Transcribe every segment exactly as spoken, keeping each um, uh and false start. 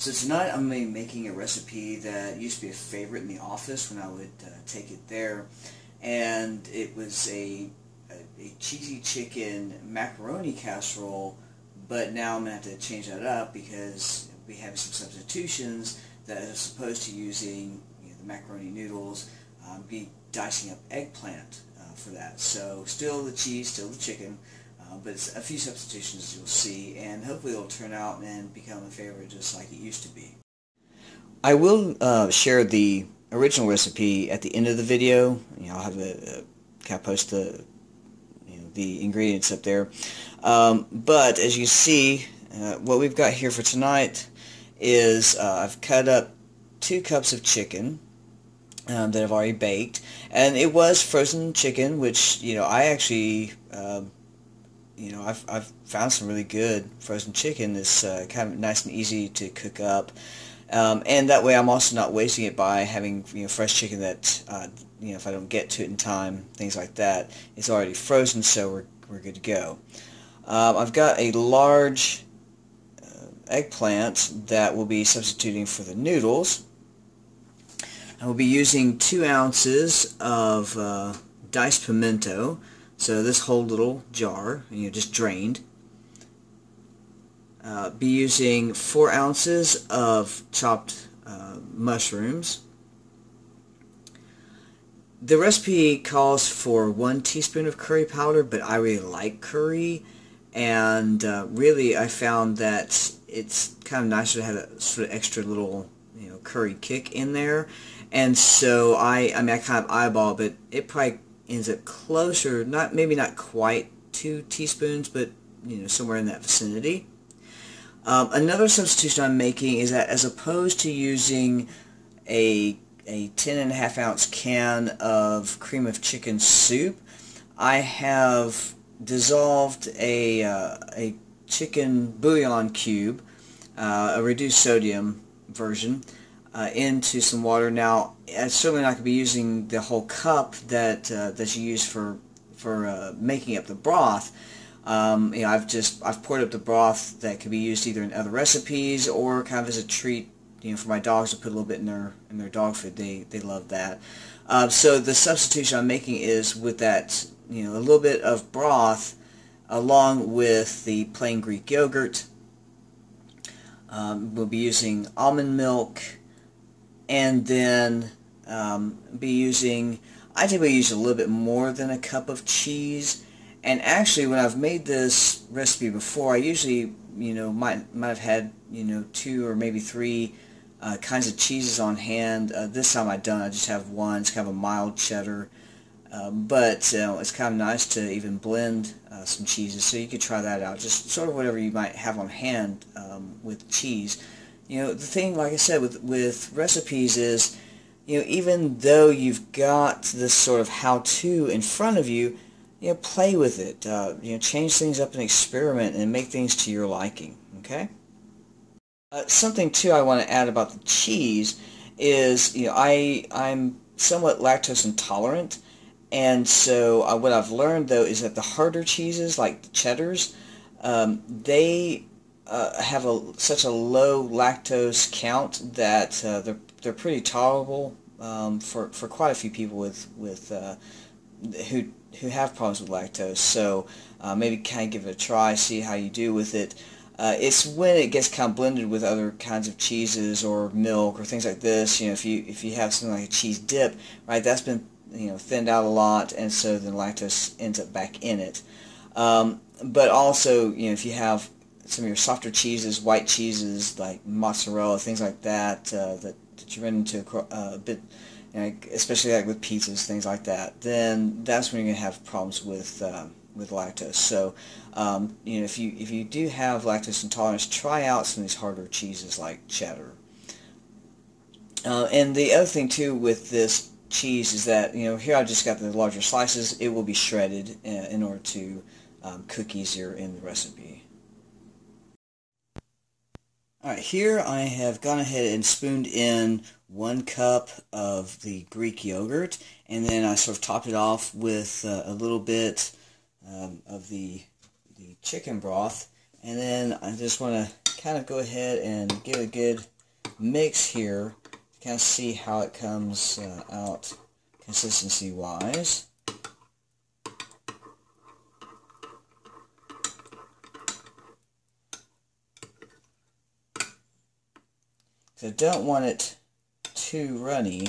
So tonight I'm going to be making a recipe that used to be a favorite in the office when I would uh, take it there, and it was a, a, a cheesy chicken macaroni casserole, but now I'm going to have to change that up because we have some substitutions that as opposed to using you know, the macaroni noodles, um, be dicing up eggplant uh, for that. So still the cheese, still the chicken. Uh, but it's a few substitutions you'll see, and hopefully it'll turn out and become a favorite just like it used to be. I will uh, share the original recipe at the end of the video. You know, I'll have a, a post the you know, the ingredients up there. Um, but as you see, uh, what we've got here for tonight is uh, I've cut up two cups of chicken. Um, that I've already baked, and it was frozen chicken, which you know I actually. Uh, You know, I've, I've found some really good frozen chicken that's uh, kind of nice and easy to cook up. Um, and that way I'm also not wasting it by having, you know, fresh chicken that, uh, you know, if I don't get to it in time, things like that, it's already frozen, so we're, we're good to go. Um, I've got a large uh, eggplant that will be substituting for the noodles. I will be using two ounces of uh, diced pimento. So this whole little jar, you know, just drained. Uh, be using four ounces of chopped uh, mushrooms. The recipe calls for one teaspoon of curry powder, but I really like curry, and uh, really I found that it's kind of nice to have a sort of extra little, you know, curry kick in there. And so I, I mean, I kind of eyeball, but it probably ends up closer, not maybe not quite two teaspoons, but you know somewhere in that vicinity. Um, another substitution I'm making is that as opposed to using a a ten and a half ounce can of cream of chicken soup, I have dissolved a uh, a chicken bouillon cube, uh, a reduced sodium version. Uh, into some water. Now, I'm certainly not going to be using the whole cup that uh, that you use for for uh, making up the broth. Um, you know, I've just I've poured up the broth that could be used either in other recipes or kind of as a treat, you know, for my dogs to put a little bit in their in their dog food. They they love that. Uh, so the substitution I'm making is with that, you know, a little bit of broth along with the plain Greek yogurt. Um, we'll be using almond milk. And then um, be using, I typically use a little bit more than a cup of cheese. And actually, when I've made this recipe before, I usually, you know, might might have had, you know, two or maybe three uh, kinds of cheeses on hand. Uh, this time I don't. I just have one. It's kind of a mild cheddar, uh, but you know, it's kind of nice to even blend uh, some cheeses. So you could try that out. Just sort of whatever you might have on hand um, with cheese. You know, the thing, like I said, with, with recipes is, you know, even though you've got this sort of how-to in front of you, you know, play with it. Uh, you know, change things up and experiment and make things to your liking, okay? Uh, something, too, I want to add about the cheese is, you know, I, I'm somewhat lactose intolerant, and so uh, what I've learned, though, is that the harder cheeses, like the cheddars, um, they... Uh, have a such a low lactose count that uh, they're they're pretty tolerable um, for for quite a few people with with uh, who who have problems with lactose. So uh, maybe kind of give it a try, see how you do with it. Uh, it's when it gets kind of blended with other kinds of cheeses or milk or things like this. You know, if you if you have something like a cheese dip, right, that's been you know thinned out a lot, and so then lactose ends up back in it. Um, but also, you know, if you have some of your softer cheeses, white cheeses like mozzarella, things like that, uh, that, that you run into a, a bit, you know, especially like with pizzas, things like that, then that's when you're gonna have problems with uh, with lactose. So, um, you know, if you if you do have lactose intolerance, try out some of these harder cheeses like cheddar. Uh, and the other thing too with this cheese is that you know here I just got the larger slices. It will be shredded in, in order to um, cook easier in the recipe. Alright, here I have gone ahead and spooned in one cup of the Greek yogurt, and then I sort of topped it off with uh, a little bit um, of the, the chicken broth, and then I just want to kind of go ahead and give it a good mix here to kind of see how it comes uh, out consistency-wise. So I don't want it too runny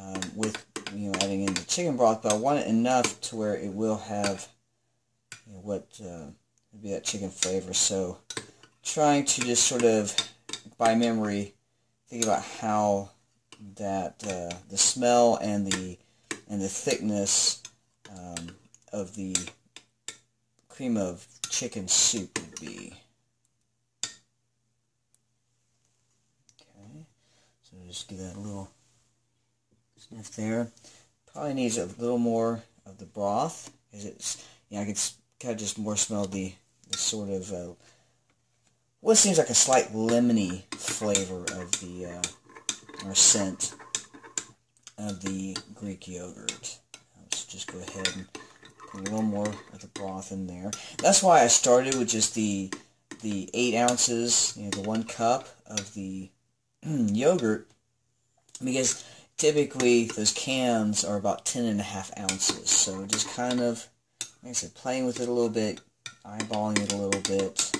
um, with, you know, adding in the chicken broth, but I want it enough to where it will have, you know, what uh, would be that chicken flavor. So trying to just sort of, by memory, think about how that uh, the smell and the and the thickness um, of the cream of chicken soup would be. Okay, so just give that a little sniff there. Probably needs a little more of the broth, because it's, you know, I can kind of just more smell the, the sort of uh, what seems like a slight lemony flavor of the. Uh, or scent of the Greek yogurt. Let's just go ahead and put a little more of the broth in there. That's why I started with just the the eight ounces, you know, the one cup of the yogurt, because typically those cans are about ten and a half ounces. So just kind of, like I said, playing with it a little bit, eyeballing it a little bit.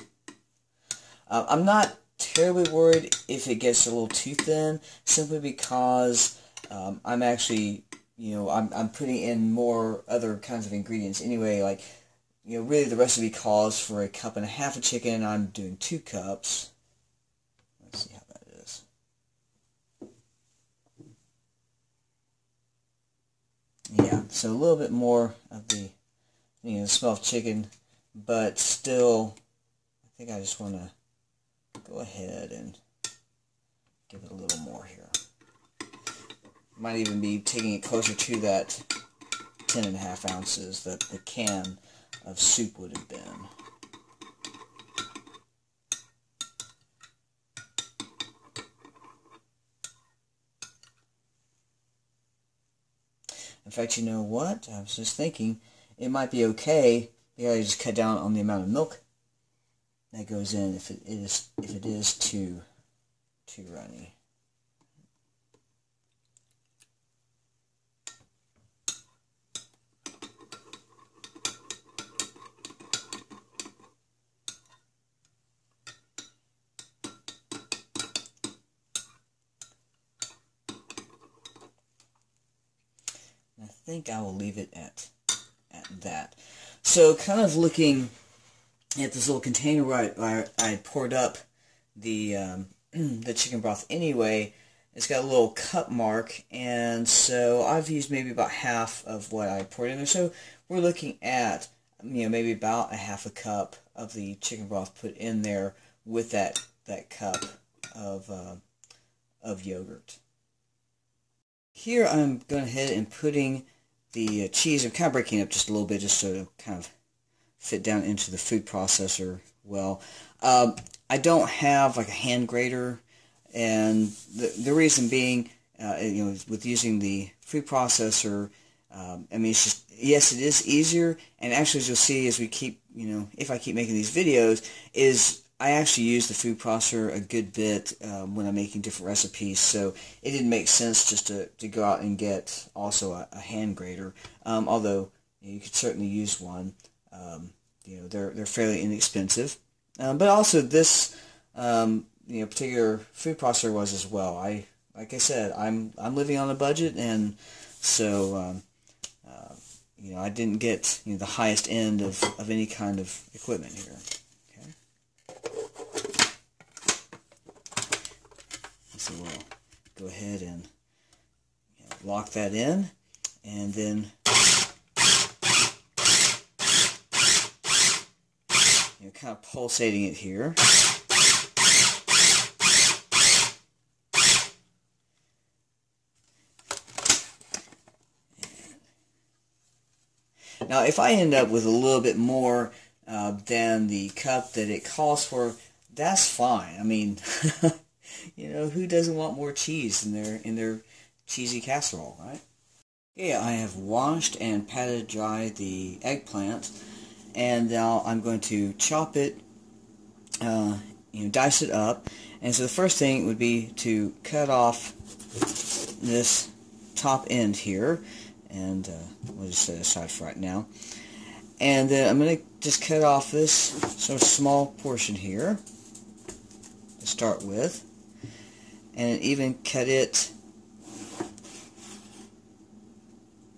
Uh, I'm not terribly worried if it gets a little too thin, simply because um, I'm actually, you know, I'm, I'm putting in more other kinds of ingredients anyway. Like, you know, really the recipe calls for a cup and a half of chicken, and I'm doing two cups. Let's see how that is. Yeah, so a little bit more of the, you know, the smell of chicken, but still, I think I just want to go ahead and give it a little more here. Might even be taking it closer to that ten and a half ounces that the can of soup would have been. In fact, you know what? I was just thinking it might be okay because I just cut down on the amount of milk that goes in if it is if it is too too runny. I think I will leave it at at that. So kind of looking at this little container where I, I poured up the um, the chicken broth anyway, it's got a little cup mark, and so I've used maybe about half of what I poured in there. So we're looking at, you know, maybe about a half a cup of the chicken broth put in there with that that cup of uh, of yogurt. Here I'm going ahead and putting the cheese. I'm kind of breaking it up just a little bit just so it kind of fit down into the food processor well. Um, I don't have like a hand grater, and the, the reason being, uh, you know, with using the food processor, um, I mean, it's just, yes, it is easier, and actually as you'll see as we keep, you know, if I keep making these videos, is I actually use the food processor a good bit um, when I'm making different recipes, so it didn't make sense just to, to go out and get also a, a hand grater, um, although you know, you could certainly use one. Um, you know, they're they're fairly inexpensive, um, but also this um, you know particular food processor was as well. I like I said, I'm I'm living on a budget, and so um, uh, you know I didn't get you know the highest end of of any kind of equipment here. Okay, so we'll go ahead and you know, lock that in, and then. You know, kind of pulsating it here. Now, if I end up with a little bit more uh, than the cup that it calls for, that's fine. I mean, you know, who doesn't want more cheese in their in their cheesy casserole, right? Okay, I have washed and patted dry the eggplant. And now I'm going to chop it uh, you know, dice it up. And so the first thing would be to cut off this top end here, and uh, we'll just set it aside for right now. And then I'm going to just cut off this sort of small portion here to start with, and even cut it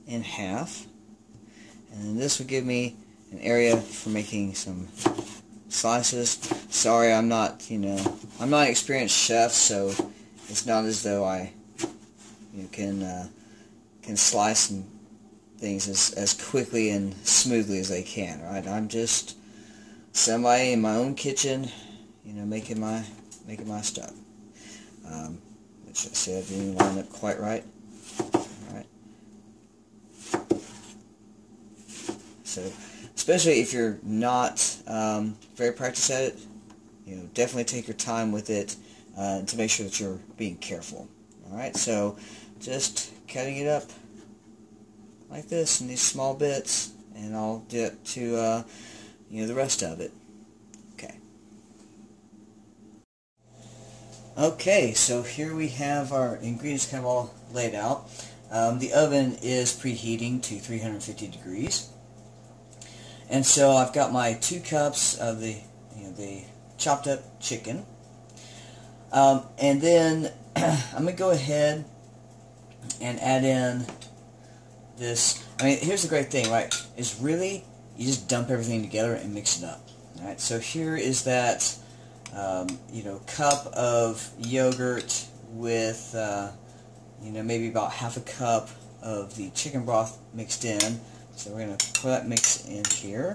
in half. And then this will give me an area for making some slices. Sorry, I'm not, you know, I'm not an experienced chef, so it's not as though I, you know, can uh, can slice and things as, as quickly and smoothly as they can, right? I'm just somebody in my own kitchen, you know, making my making my stuff. Um, which I said didn't line up quite right. All right. So, especially if you're not um, very practiced at it, you know, definitely take your time with it uh, to make sure that you're being careful. All right. So, just cutting it up like this in these small bits, and I'll get to uh, you know, the rest of it. Okay. Okay, so here we have our ingredients kind of all laid out. Um, the oven is preheating to three hundred fifty degrees, and so I've got my two cups of the you know, the chopped up chicken, um, and then I'm gonna go ahead and add in. This, I mean, here's the great thing, right, is really you just dump everything together and mix it up. All right, so here is that, um, you know, cup of yogurt with, uh, you know, maybe about half a cup of the chicken broth mixed in. So we're going to pour that mix in here.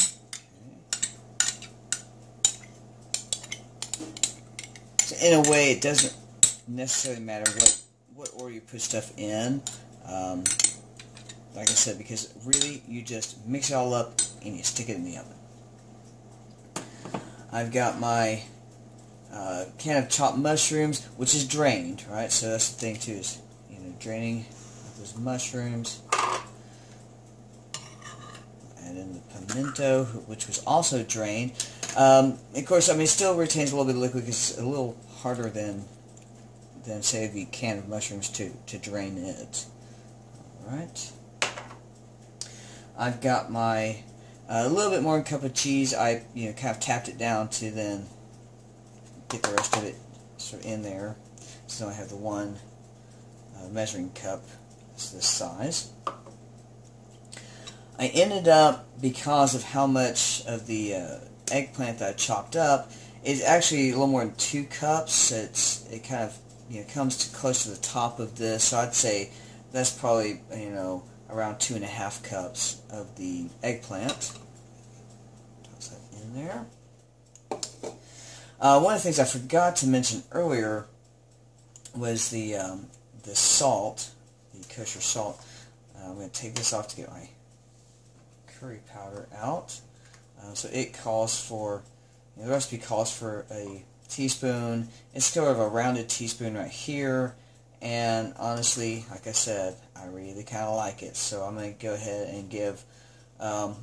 Okay. So in a way, it doesn't necessarily matter what, what order you put stuff in. Um, like I said, because really you just mix it all up and you stick it in the oven. I've got my uh, can of chopped mushrooms, which is drained, right? So that's the thing too, is you know, draining those mushrooms. And then the pimento, which was also drained. Um, of course, I mean, it still retains a little bit of liquid because it's a little harder than than say the can of mushrooms to to drain it. Right. I've got my a uh, little bit more than a cup of cheese. I you know kind of tapped it down to then get the rest of it sort of in there. So I have the one uh, measuring cup. It's this size. I ended up, because of how much of the uh, eggplant that I chopped up, it's actually a little more than two cups. It's it kind of you know comes to close to the top of this. So I'd say. That's probably, you know, around two and a half cups of the eggplant. Toss that in there. Uh, one of the things I forgot to mention earlier was the um, the salt, the kosher salt. Uh, I'm going to take this off to get my curry powder out. Uh, so it calls for, you know, the recipe calls for a teaspoon. It's sort of a rounded teaspoon right here. And honestly, like I said, I really kind of like it. So I'm going to go ahead and give um,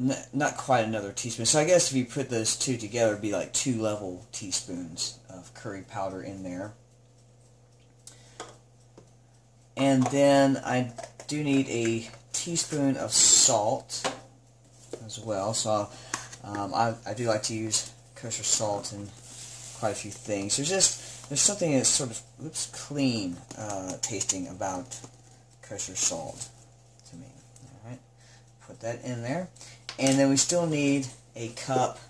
n not quite another teaspoon. So I guess if you put those two together, it would be like two level teaspoons of curry powder in there. And then I do need a teaspoon of salt as well. So um, I, I do like to use kosher salt in quite a few things. There's just... There's something that's sort of oops, clean uh, tasting about kosher salt to me. All right, put that in there, and then we still need a cup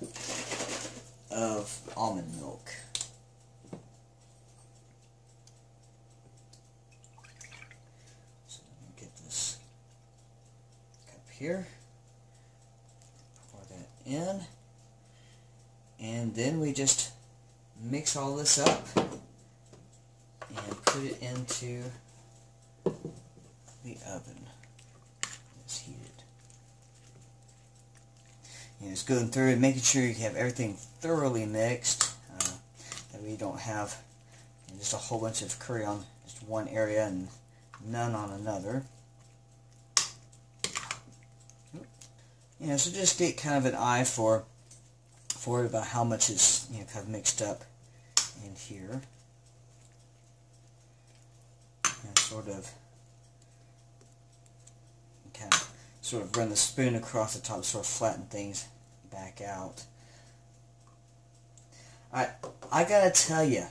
of almond milk. So let me get this cup here. Pour that in, and then we just mix all this up and put it into the oven. It's heated. You know, just going through and making sure you have everything thoroughly mixed. Uh, that way you don't have you know, just a whole bunch of curry on just one area and none on another. You know, so just get kind of an eye for before about how much is, you know, kind of mixed up in here. And sort of kind of sort of run the spoon across the top, sort of flatten things back out. I I gotta tell you,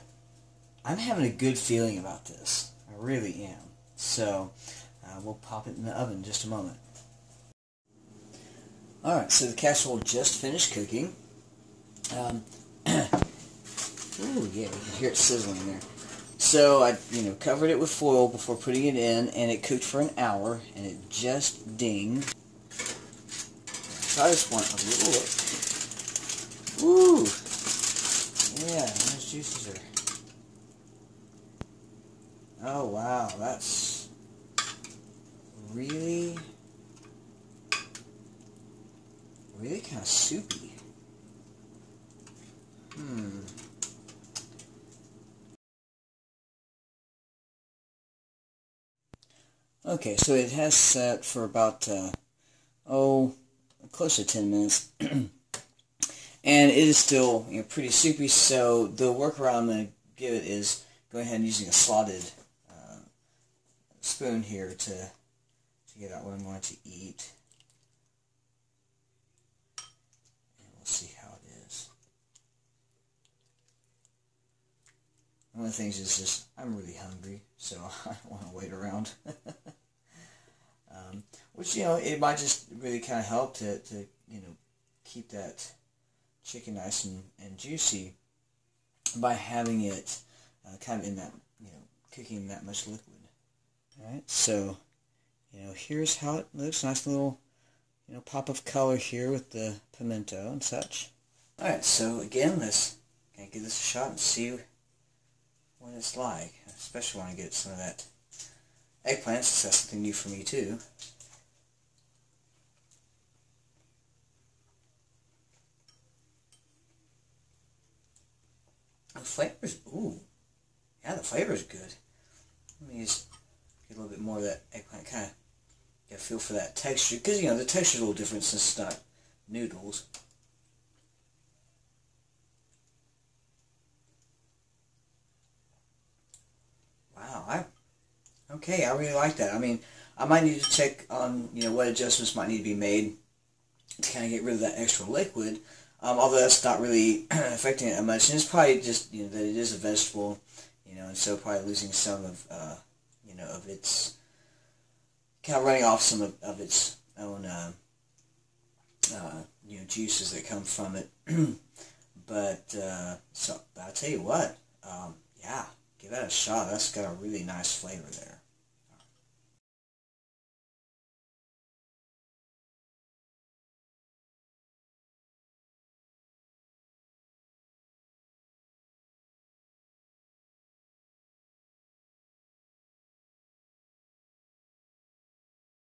I'm having a good feeling about this. I really am. So uh, we'll pop it in the oven in just a moment. Alright, so the casserole just finished cooking. Um, ooh, yeah, you can hear it sizzling there. So I, you know, covered it with foil before putting it in, and it cooked for an hour, and it just dinged. So I just want a little look. Ooh, yeah, those juices are. Oh wow, that's really, really kind of soupy. Hmm. Okay, so it has sat for about, uh, oh, close to ten minutes. And it is still, you know, pretty soupy, so the workaround I'm going to give it is go ahead and using a slotted uh, spoon here to, to get out what I'm going to eat. And we'll see how it is. One of the things is just, I'm really hungry, so I don't want to wait around. Um, which, you know, it might just really kind of help to, to, you know, keep that chicken nice and, and juicy by having it uh, kind of in that, you know, cooking in that much liquid. Alright, so, you know, here's how it looks. Nice little, you know, pop of color here with the pimento and such. Alright, so again, let's kind of give this a shot and see what it's like. I especially want to get some of that eggplant, since that's something new for me too. The flavor's, ooh, yeah, the flavor's good. Let me just get a little bit more of that eggplant, kind of get a feel for that texture, because, you know, the texture's a little different since it's not noodles. Wow, I, okay, I really like that. I mean, I might need to check on, you know, what adjustments might need to be made to kind of get rid of that extra liquid, um, although that's not really affecting it that much. And it's probably just, you know, that it is a vegetable, you know, and so probably losing some of, uh, you know, of its, kind of running off some of, of its own, uh, uh, you know, juices that come from it. But, uh, so, I'll tell you what, um, yeah. Give that a shot. That's got a really nice flavor there.